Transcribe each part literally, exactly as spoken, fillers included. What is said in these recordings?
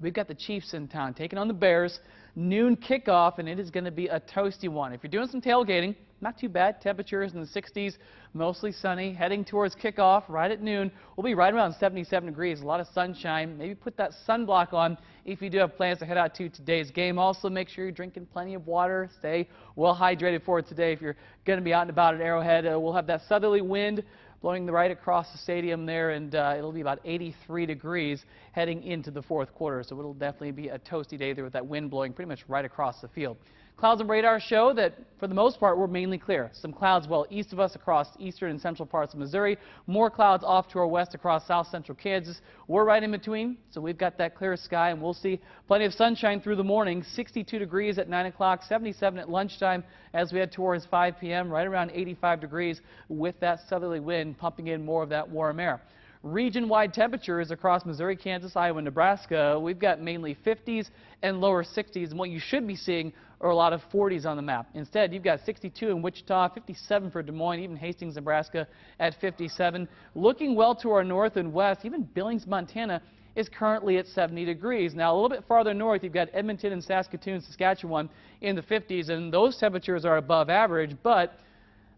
We've got the Chiefs in town, taking on the Bears. Noon kickoff, and it is going to be a toasty one. If you're doing some tailgating, not too bad. Temperatures in the sixties, mostly sunny. Heading towards kickoff right at noon. We'll be right around seventy-seven degrees. A lot of sunshine. Maybe put that sunblock on if you do have plans to head out to today's game. Also, make sure you're drinking plenty of water. Stay well hydrated for today if you're going to be out and about at Arrowhead. Uh, we'll have that southerly wind blowing right across the stadium there, and uh, it'll be about eighty-three degrees heading into the fourth quarter. So it'll definitely be a toasty day there with that wind blowing pretty much right across the field. Clouds and radar show that, for the most part, we're mainly clear. Some clouds well east of us across eastern and central parts of Missouri. More clouds off to our west across south central Kansas. We're right in between, so we've got that clear sky, and we'll see plenty of sunshine through the morning. sixty-two degrees at nine o'clock, seventy-seven at lunchtime as we head towards five p m, right around eighty-five degrees with that southerly wind pumping in more of that warm air. Region-wide temperatures across Missouri, Kansas, Iowa, Nebraska, we've got mainly fifties and lower sixties, and what you should be seeing are a lot of forties on the map. Instead, you've got sixty-two in Wichita, fifty-seven for Des Moines, even Hastings, Nebraska at fifty-seven. Looking well to our north and west, even Billings, Montana is currently at seventy degrees. Now, a little bit farther north, you've got Edmonton and Saskatoon, Saskatchewan in the fifties, and those temperatures are above average, but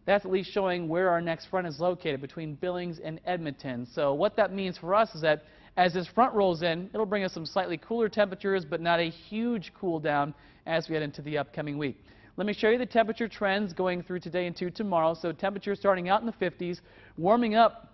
that's at least showing where our next front is located, between Billings and Edmonton. So what that means for us is that as this front rolls in, it'll bring us some slightly cooler temperatures, but not a huge cool down as we head into the upcoming week. Let me show you the temperature trends going through today into tomorrow. So temperatures starting out in the fifties, warming up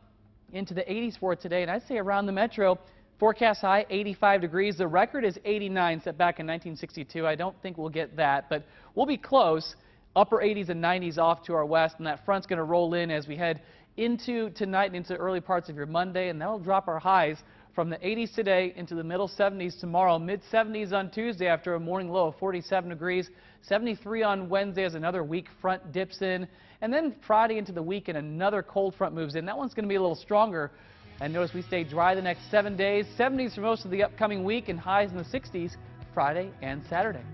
into the eighties for today, and I'd say around the metro. Forecast high, eighty-five degrees. The record is eighty-nine, set back in nineteen sixty-two. I don't think we'll get that, but we'll be close. Upper eighties and nineties off to our west, and that front's going to roll in as we head into tonight and into early parts of your Monday, and that'll drop our highs from the eighties today into the middle seventies tomorrow, mid-seventies on Tuesday after a morning low of forty-seven degrees, seventy-three on Wednesday as another weak front dips in, and then Friday into the weekend another cold front moves in. That one's going to be a little stronger, and notice we stay dry the next seven days, seventies for most of the upcoming week, and highs in the sixties Friday and Saturday.